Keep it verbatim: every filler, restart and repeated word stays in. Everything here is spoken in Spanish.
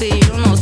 de irnos.